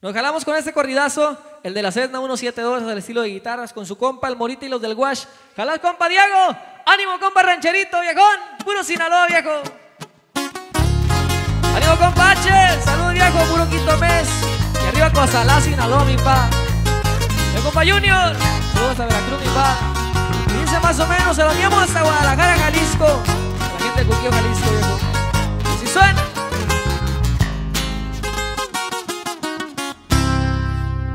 Nos jalamos con este corridazo, el de la Cessna 172 al estilo de guitarras, con su compa el Morita y los del Wash. ¡Jalás, compa Diego! ¡Ánimo, compa Rancherito, viejón! ¡Puro Sinaloa, viejo! ¡Ánimo, compa H! ¡Salud, viejo! ¡Puro Quito mes! Y arriba con Salaz, Sinaloa, mi pa. ¡El compa Junior! ¡Saludos a Veracruz, mi pa! Y dice más o menos, se lo llevamos hasta Guadalajara, Jalisco. La gente de Cuquillo, Jalisco, viejo. Y si suena...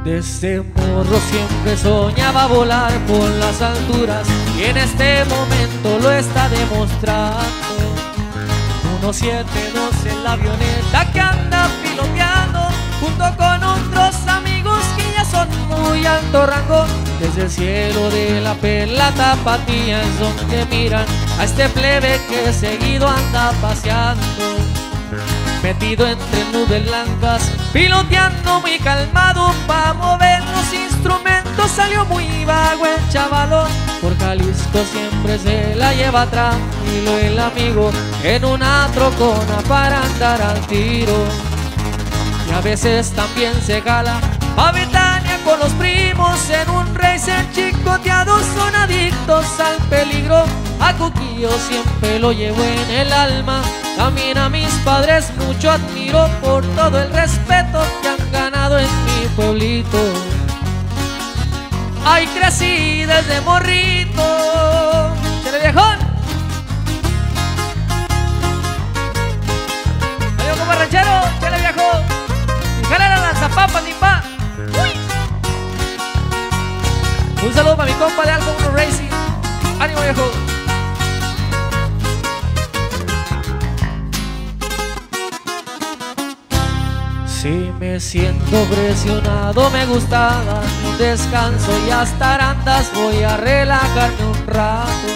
Desde morro siempre soñaba volar por las alturas, y en este momento lo está demostrando. 172 en la avioneta que anda piloteando, junto con otros amigos que ya son muy alto rango. Desde el cielo de la perla tapatía es donde miran a este plebe que seguido anda paseando. Metido entre nubes blancas, piloteando muy calmado pa' mover los instrumentos, salió muy vago el chavalón. Por Jalisco siempre se la lleva tranquilo el amigo, en una trocona para andar al tiro. Y a veces también se gala pa' Betania con los primos, en un racer chicoteados son adictos al peligro. A Cuquillo siempre lo llevo en el alma, también a mis padres mucho admiro por todo el respeto que han ganado en mi pueblito. Ay, crecí desde morrito, ¡chale viejón! ¡Adiós, compa ranchero! ¡Chale viejo! ¡Jale la lanzapapa, mi pa! ¡Uy! Un saludo para mi compa de Alco Uno Racing. ¡Ánimo, viejo! Si me siento presionado, me gusta dar un descanso, y hasta arandas voy a relajarme un rato.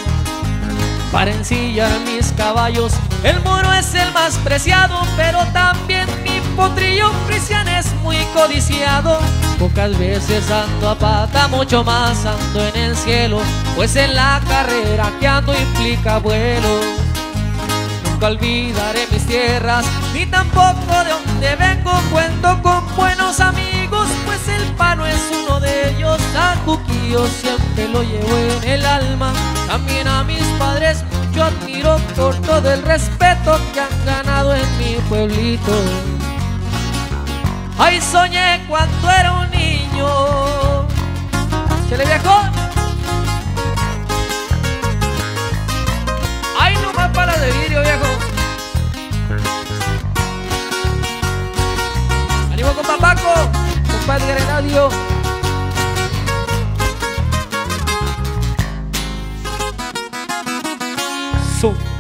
Para ensillar mis caballos, el moro es el más preciado, pero también mi potrillo Cristian es muy codiciado. Pocas veces ando a pata, mucho más ando en el cielo, pues en la carrera que ando implica vuelo. Nunca olvidaré mis tierras, ni tampoco de donde vengo. Cuento con buenos amigos, pues el Pano es uno de ellos. A Cuquillo siempre lo llevo en el alma, también a mis padres mucho admiro por todo el respeto que han ganado en mi pueblito. Ay, soñé cuando era un niño, ¡chale viejo! ¡Ay, no más para de vidrio, viejo! ¡Ánimo, compa Pako! ¡Compa el Radio! ¡Zum!